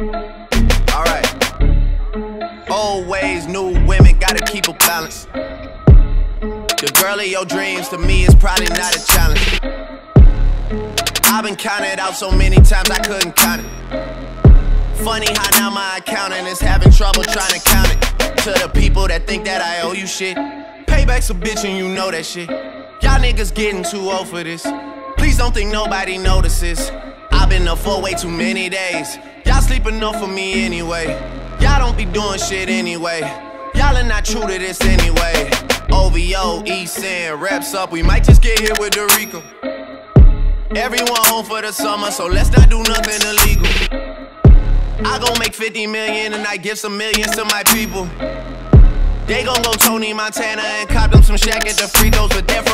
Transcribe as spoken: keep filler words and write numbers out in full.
Alright. Old ways, new women, gotta keep a balance. The girl of your dreams to me is probably not a challenge. I've been counted out so many times I couldn't count it. Funny how now my accountant is having trouble trying to count it. To the people that think that I owe you shit, payback's a bitch and you know that shit. Y'all niggas getting too old for this. Please don't think nobody notices. I've been up for way too many days. Y'all sleep enough for me anyway. Y'all don't be doing shit anyway. Y'all are not true to this anyway. O V O, East End, wraps up. We might just get hit with Dorico. Everyone home for the summer, so let's not do nothing illegal. I gon' make fifty million and I give some millions to my people. They gon' go Tony Montana and cop them some shack at the free throws with different.